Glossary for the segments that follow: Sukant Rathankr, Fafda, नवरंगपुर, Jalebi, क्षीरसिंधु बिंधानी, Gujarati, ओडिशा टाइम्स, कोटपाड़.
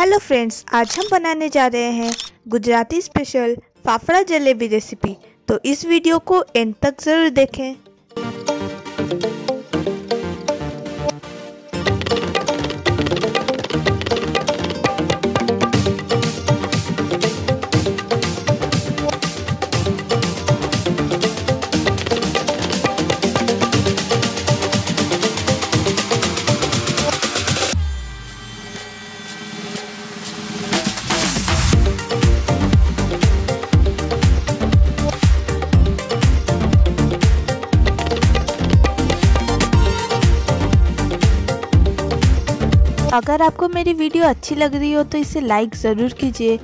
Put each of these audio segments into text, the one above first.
Hello friends, आज हम बनाने जा रहे हैं गुजराती स्पेशल फाफड़ा जलेबी रेसिपी। तो इस वीडियो को एंड तक ज़रूर देखें। अगर आपको मेरी वीडियो अच्छी लग रही हो तो इसे लाइक ज़रूर कीजिए।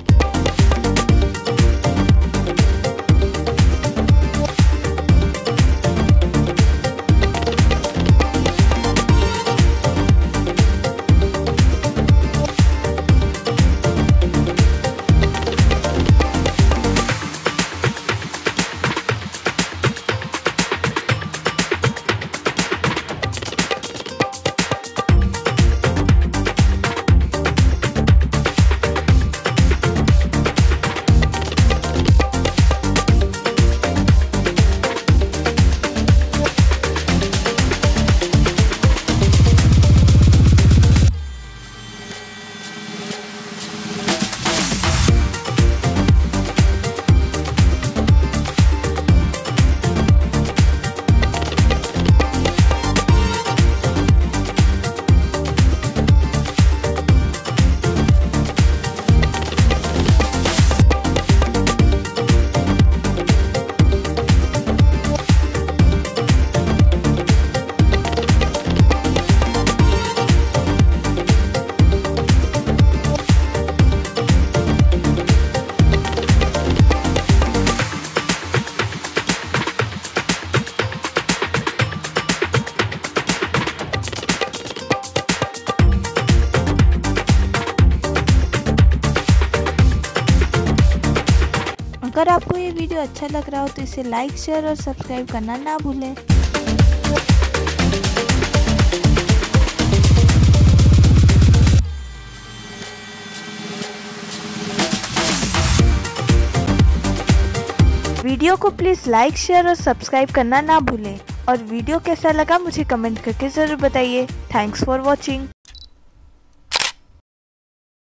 अगर आपको ये वीडियो अच्छा लग रहा हो तो इसे लाइक, शेयर और सब्सक्राइब करना ना भूलें। वीडियो को प्लीज़ लाइक, शेयर और सब्सक्राइब करना ना भूलें। और वीडियो कैसा लगा मुझे कमेंट करके ज़रूर बताइए। Thanks for watching.